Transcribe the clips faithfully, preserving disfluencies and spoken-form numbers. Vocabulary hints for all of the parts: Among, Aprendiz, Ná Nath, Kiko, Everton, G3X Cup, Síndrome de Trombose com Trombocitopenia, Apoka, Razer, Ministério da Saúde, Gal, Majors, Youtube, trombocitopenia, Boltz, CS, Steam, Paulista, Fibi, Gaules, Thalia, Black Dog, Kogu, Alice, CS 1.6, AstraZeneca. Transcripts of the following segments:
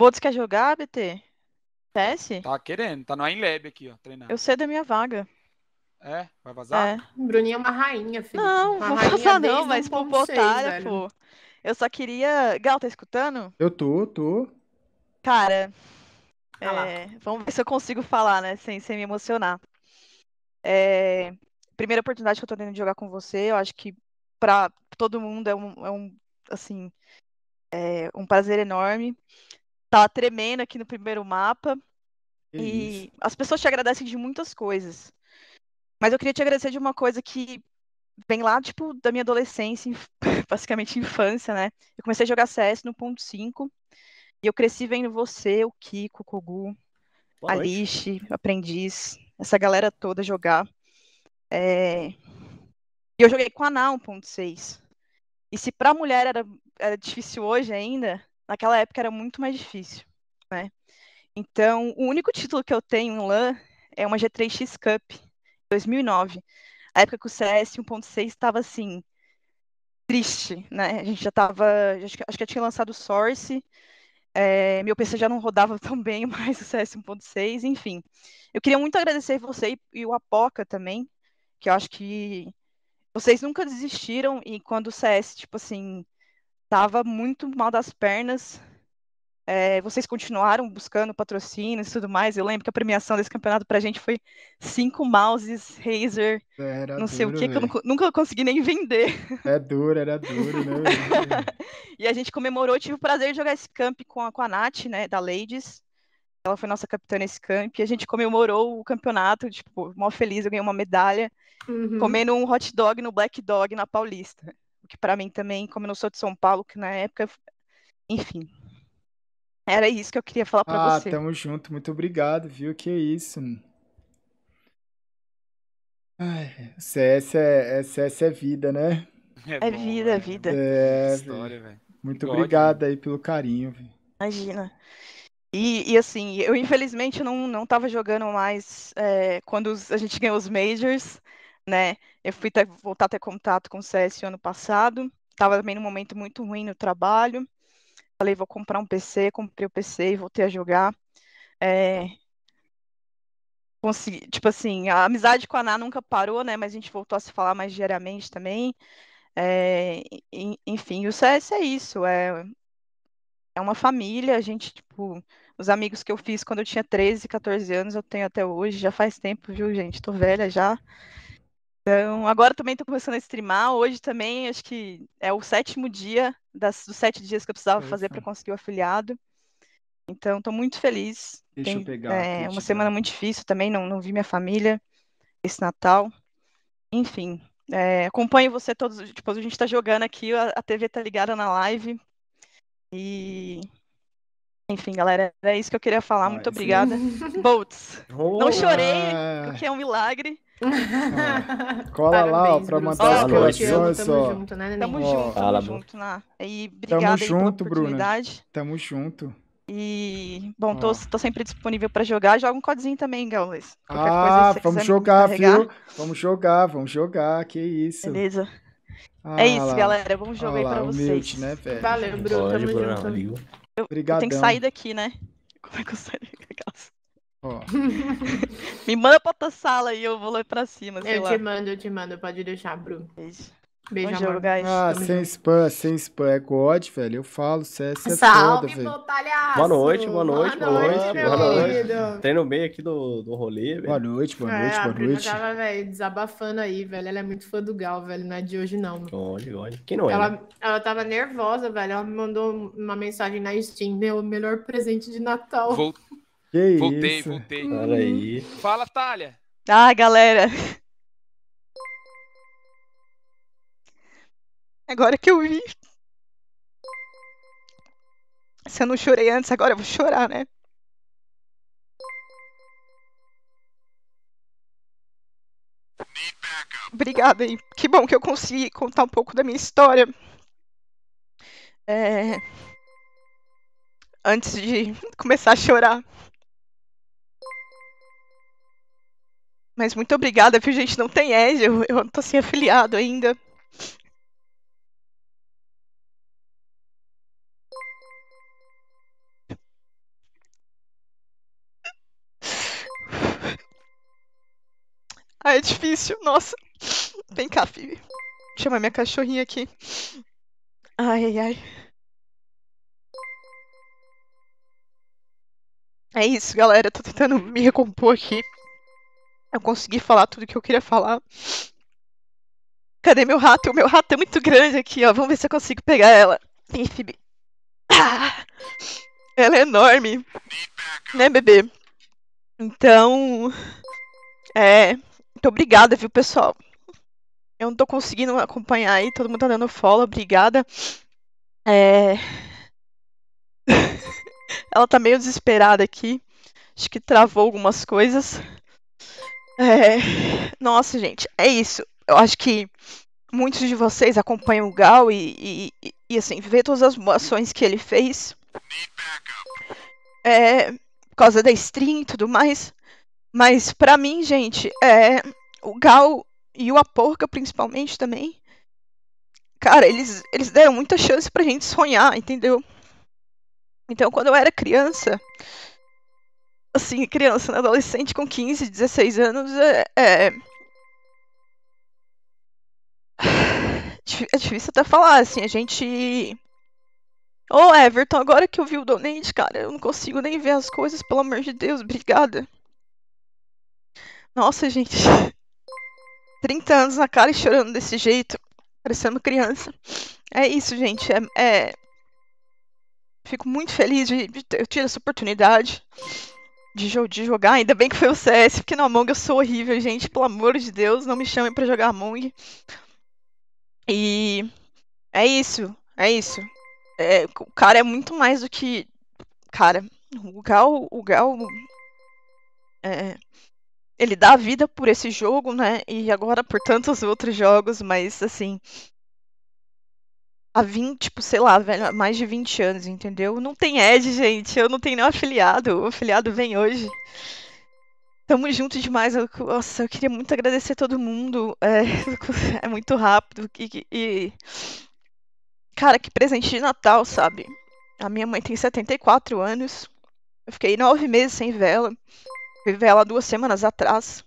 Boltz quer jogar, B T? C S? Tá querendo, tá no Ainlab aqui, ó, treinando. Eu sei da minha vaga. É? Vai vazar? É. Bruninha é uma rainha, filho. Não, uma vou vazar não, mas por otária, pô. Eu só queria... Gal, tá escutando? Eu tô, tô. Cara, ah, é... vamos ver se eu consigo falar, né, sem, sem me emocionar. É... Primeira oportunidade que eu tô tendo de jogar com você, eu acho que pra todo mundo é um, é um assim, é um prazer enorme. Tá tremendo aqui no primeiro mapa. Que e isso. As pessoas te agradecem de muitas coisas. Mas eu queria te agradecer de uma coisa que vem lá, tipo, da minha adolescência, basicamente infância, né? Eu comecei a jogar C S no um ponto cinco e eu cresci vendo você, o Kiko, o Kogu, a Alice, o Aprendiz, essa galera toda jogar. É... E eu joguei com a Ná um ponto seis. E se pra mulher era, era difícil hoje ainda, naquela época era muito mais difícil, né? Então, o único título que eu tenho em LAN é uma G três X Cup. dois mil e nove, a época que o C S um ponto seis estava assim, triste, né? A gente já estava, acho que eu tinha lançado o Source, é, meu P C já não rodava tão bem mais o C S um ponto seis, enfim. Eu queria muito agradecer você e, e o Apoka também, que eu acho que vocês nunca desistiram, e quando o C S, tipo assim, estava muito mal das pernas, é, vocês continuaram buscando patrocínios e tudo mais. Eu lembro que a premiação desse campeonato pra gente foi cinco mouses, Razer, era não sei duro, o que, que eu não, nunca consegui nem vender. É duro, era duro, né? E a gente comemorou, tive o prazer de jogar esse camp com a, com a Nath, né, da Ladies. Ela foi nossa capitã nesse camp, e a gente comemorou o campeonato, tipo, mó feliz, eu ganhei uma medalha, uhum. Comendo um hot dog no Black Dog, na Paulista. O que pra mim também, como eu não sou de São Paulo, que na época, enfim... Era isso que eu queria falar pra ah, você. Ah, tamo junto. Muito obrigado, viu? Que isso. Ai, C S é, é, C S é vida, né? É, é bom, vida, é vida. É, história, velho. Muito God, obrigado véio. Aí pelo carinho, velho. Imagina. E, e assim, eu infelizmente não, não tava jogando mais é, quando os, a gente ganhou os Majors, né? Eu fui ter, voltar a ter contato com o C S ano passado. Tava também num momento muito ruim no trabalho. Falei, vou comprar um P C, comprei o P C e voltei a jogar. É... Consegui... Tipo assim, a amizade com a Ná nunca parou, né? Mas a gente voltou a se falar mais diariamente também. É... Enfim, o C S é isso. É... é uma família. A gente, tipo, os amigos que eu fiz quando eu tinha treze, quatorze anos, eu tenho até hoje. Já faz tempo, viu, gente? Tô velha já. Então, agora também tô começando a streamar. Hoje também, acho que é o sétimo dia das, dos sete dias que eu precisava Eita. fazer para conseguir o afiliado. Então, tô muito feliz. Deixa Tem, eu pegar. É, uma semana muito difícil também, não, não vi minha família esse Natal. Enfim, é, acompanho você todos. Tipo, a gente tá jogando aqui, a, a T V tá ligada na live. E... Enfim, galera, era isso que eu queria falar. Mas, muito obrigada. Boltz. Oh, não chorei, o que é um milagre. Ah, cola Parabéns, lá, ó, pra Bruno. Mandar as coleções. Tamo ó. junto, né, Tamo oh, junto, tamo junto, Ná. E obrigada aí pela oportunidade. Tamo junto. E, bom, tô, tô sempre disponível pra jogar. Joga um codzinho também, Gaules. Ah, coisa, vamos jogar, viu? Vamos jogar, vamos jogar, que isso. Beleza. Ah, é isso, lá. galera. Vamos jogar ah, aí pra vocês. Humilde, né, velho? Valeu, Bruno. Pode, tamo Bruno, junto. Eu, eu tenho que sair daqui, né? Como é que eu saio daqui, Gaules? Oh. Me manda pra outra sala e eu vou lá pra cima. Sei eu lá. te mando, eu te mando. Pode deixar, Bruno. Beijo. Beijo, Bom amor. Jogo, ah, Tamo sem junto. spam, sem spam. É God, velho. Eu falo, C S é foda, velho. Boa noite, boa noite, boa noite. Boa noite, boa noite. Boa noite. Treino bem aqui do, do rolê, velho. Boa noite, boa noite, é, boa noite. Ela tava, velho, desabafando aí, velho. Ela é muito fã do Gal, velho. Não é de hoje, não. Olha, olha. Quem não é? Ela, né? ela tava nervosa, velho. Ela me mandou uma mensagem na Steam. Meu, melhor presente de Natal. Vou... Que voltei, isso? voltei. Olha aí. Fala, Thalia. Ah, galera. Agora que eu vi. Se eu não chorei antes, agora eu vou chorar, né? Obrigada aí. Que bom que eu consegui contar um pouco da minha história. É... Antes de começar a chorar. Mas muito obrigada, viu, gente? Não tem Edge, eu, eu tô sem afiliado ainda. Ah, é difícil. Nossa. Vem cá, Fibi. Deixa eu chamar minha cachorrinha aqui. Ai, ai, ai. É isso, galera. Eu tô tentando me recompor aqui. Eu consegui falar tudo que eu queria falar. Cadê meu rato? O meu rato é muito grande aqui, ó. Vamos ver se eu consigo pegar ela. Vem, Fibi. Ah, ela é enorme. Né, bebê? Então... É... Muito obrigada, viu, pessoal? Eu não tô conseguindo acompanhar aí. Todo mundo tá dando follow. Obrigada. É... Ela tá meio desesperada aqui. Acho que travou algumas coisas. É... Nossa, gente. É isso. Eu acho que muitos de vocês acompanham o Gal e, e, e assim, vê todas as ações que ele fez. É... Por causa da stream e tudo mais. Mas pra mim, gente, é... o Gal e o Apoka, principalmente, também. Cara, eles, eles deram muita chance pra gente sonhar, entendeu? Então, quando eu era criança... Assim, criança, adolescente com quinze, dezesseis anos, é... É, é difícil até falar, assim, a gente... Ô, oh, Everton, agora que eu vi o donate, cara, eu não consigo nem ver as coisas, pelo amor de Deus, obrigada. Nossa, gente. trinta anos na cara e chorando desse jeito, parecendo criança. É isso, gente. É, é... Fico muito feliz de, de ter, eu tive essa oportunidade de, jo de jogar. Ainda bem que foi o C S, porque no Among eu sou horrível, gente. Pelo amor de Deus, não me chamem pra jogar Among. E... É isso. É isso. É, o cara é muito mais do que... Cara, o Gal... O Gal... É... Ele dá a vida por esse jogo, né? E agora por tantos outros jogos, mas assim... Há vinte, tipo, sei lá, velho, há mais de vinte anos, entendeu? Não tem Ed, gente. Eu não tenho nenhum afiliado. O afiliado vem hoje. Tamo junto demais. Eu, nossa, eu queria muito agradecer a todo mundo. É, é muito rápido. E, e... Cara, que presente de Natal, sabe? A minha mãe tem setenta e quatro anos. Eu fiquei nove meses sem ver ela. Fui ver ela duas semanas atrás.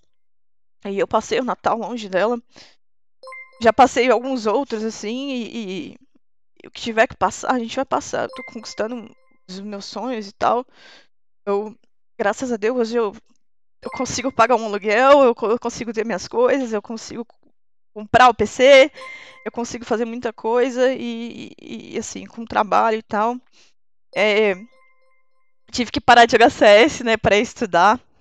Aí eu passei o Natal longe dela. Já passei alguns outros, assim, e, e, e o que tiver que passar, a gente vai passar. Eu tô conquistando os meus sonhos e tal. Eu, graças a Deus, eu, eu consigo pagar um aluguel, eu, eu consigo ter minhas coisas, eu consigo comprar o P C, eu consigo fazer muita coisa e, e, e assim, com trabalho e tal. É, tive que parar de jogar C S, né, pra estudar.